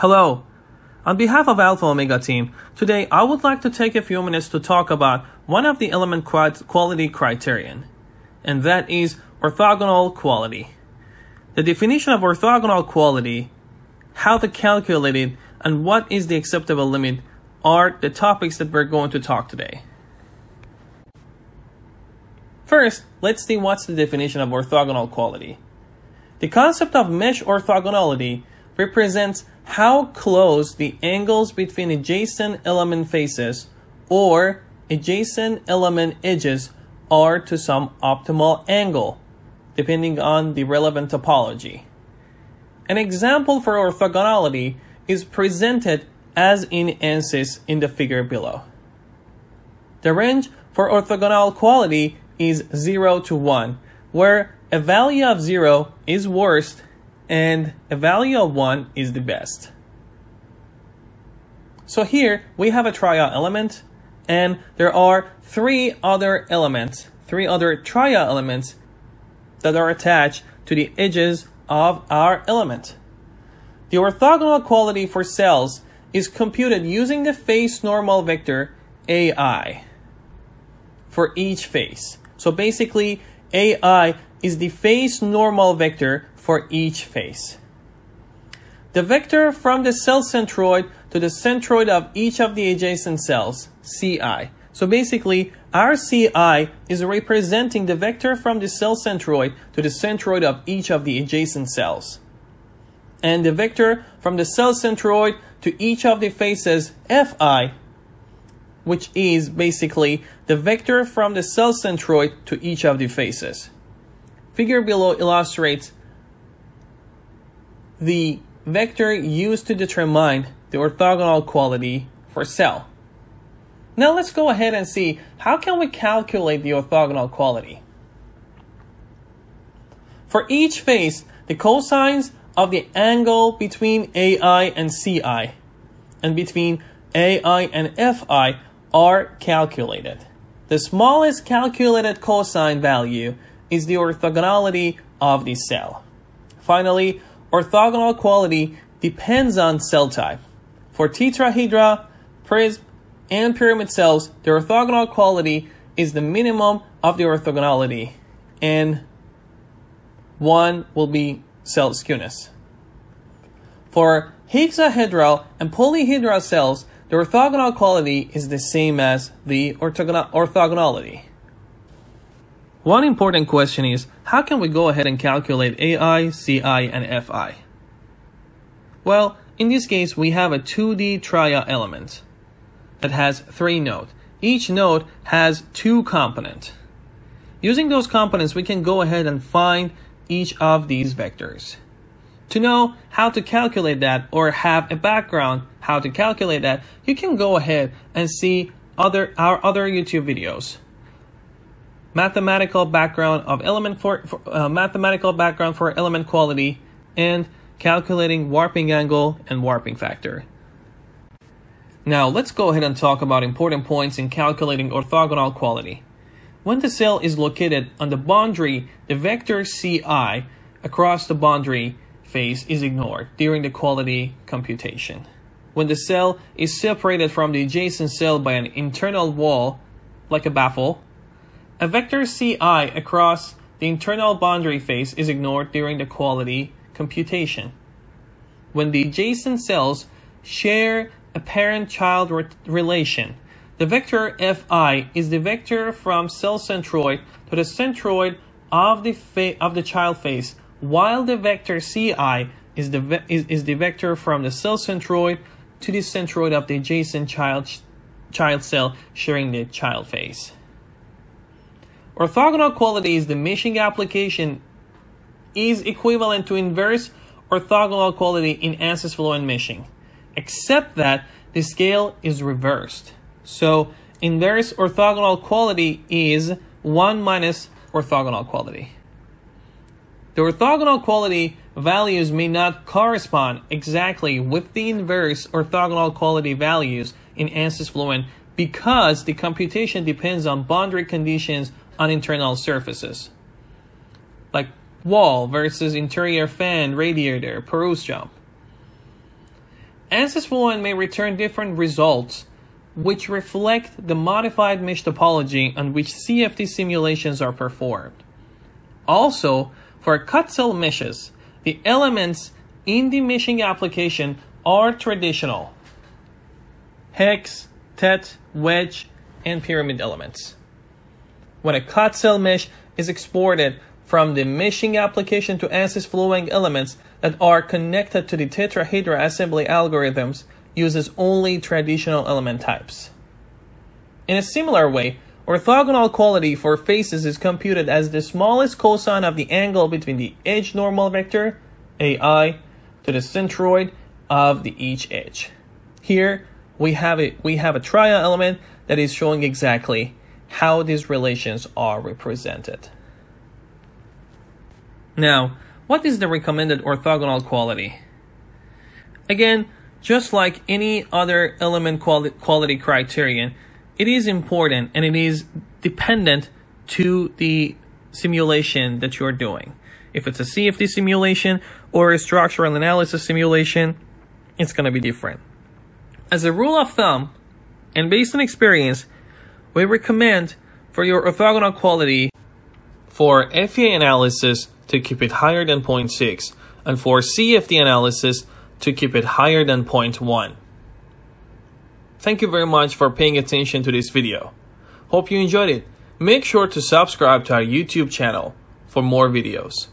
Hello. On behalf of Alpha Omega team, today I would like to take a few minutes to talk about one of the element quality criterion, and that is orthogonal quality. The definition of orthogonal quality, how to calculate it, and what is the acceptable limit are the topics that we're going to talk today. First, let's see what's the definition of orthogonal quality. The concept of mesh orthogonality represents how close the angles between adjacent element faces or adjacent element edges are to some optimal angle, depending on the relevant topology. An example for orthogonality is presented as in ANSYS in the figure below. The range for orthogonal quality is 0 to 1, where a value of 0 is worst and a value of 1 is the best. So here we have a triad element, and there are three other triad elements that are attached to the edges of our element. The orthogonal quality for cells is computed using the face normal vector AI for each face. So basically, AI is the face normal vector for each face. The vector from the cell centroid to the centroid of each of the adjacent cells, CI. So basically, our CI is representing the vector from the cell centroid to the centroid of each of the adjacent cells. And the vector from the cell centroid to each of the faces, FI, which is basically the vector from the cell centroid to each of the faces. Figure below illustrates the vector used to determine the orthogonal quality for cell. Now let's go ahead and see how can we calculate the orthogonal quality. For each face, the cosines of the angle between AI and CI and between AI and FI are calculated. The smallest calculated cosine value is the orthogonality of the cell. Finally, orthogonal quality depends on cell type. For tetrahedra, prism, and pyramid cells, the orthogonal quality is the minimum of the orthogonality, and 1 will be cell skewness. For hexahedral and polyhedral cells, the orthogonal quality is the same as the orthogonality. One important question is, how can we go ahead and calculate AI, CI, and FI? Well, in this case, we have a 2D triad element that has 3 nodes. Each node has 2 components. Using those components, we can go ahead and find each of these vectors. To know how to calculate that, or have a background how to calculate that, you can go ahead and see our other YouTube videos. Mathematical background of element mathematical background for element quality, and calculating warping angle and warping factor. Now let's go ahead and talk about important points in calculating orthogonal quality. When the cell is located on the boundary, the vector CI across the boundary face is ignored during the quality computation. When the cell is separated from the adjacent cell by an internal wall, like a baffle, a vector CI across the internal boundary face is ignored during the quality computation. When the adjacent cells share a parent-child relation, the vector FI is the vector from cell centroid to the centroid of the child face, while the vector CI is the vector from the cell centroid to the centroid of the adjacent child cell sharing the child face. Orthogonal quality is the meshing application is equivalent to inverse orthogonal quality in ANSYS Fluent meshing, except that the scale is reversed. So inverse orthogonal quality is 1 minus orthogonal quality. The orthogonal quality values may not correspond exactly with the inverse orthogonal quality values in ANSYS Fluent because the computation depends on boundary conditions on internal surfaces, like wall versus interior fan, radiator, Perouse jump. ANSYS Fluent may return different results which reflect the modified mesh topology on which CFD simulations are performed. Also, for cut cell meshes, the elements in the meshing application are traditional: hex, tet, wedge, and pyramid elements. When a cut cell mesh is exported from the meshing application to ANSYS Fluent, elements that are connected to the tetrahedra assembly algorithms uses only traditional element types. In a similar way, orthogonal quality for faces is computed as the smallest cosine of the angle between the edge normal vector, AI, to the centroid of each edge. Here, we have a trial element that is showing exactly how these relations are represented. Now, what is the recommended orthogonal quality? Again, just like any other element quality criterion, it is important and it is dependent to the simulation that you're doing. If it's a CFD simulation or a structural analysis simulation, it's going to be different. As a rule of thumb, and based on experience, we recommend for your orthogonal quality for FEA analysis to keep it higher than 0.6, and for CFD analysis to keep it higher than 0.1. Thank you very much for paying attention to this video. Hope you enjoyed it. Make sure to subscribe to our YouTube channel for more videos.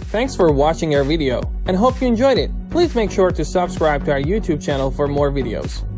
Thanks for watching our video and hope you enjoyed it. Please make sure to subscribe to our YouTube channel for more videos.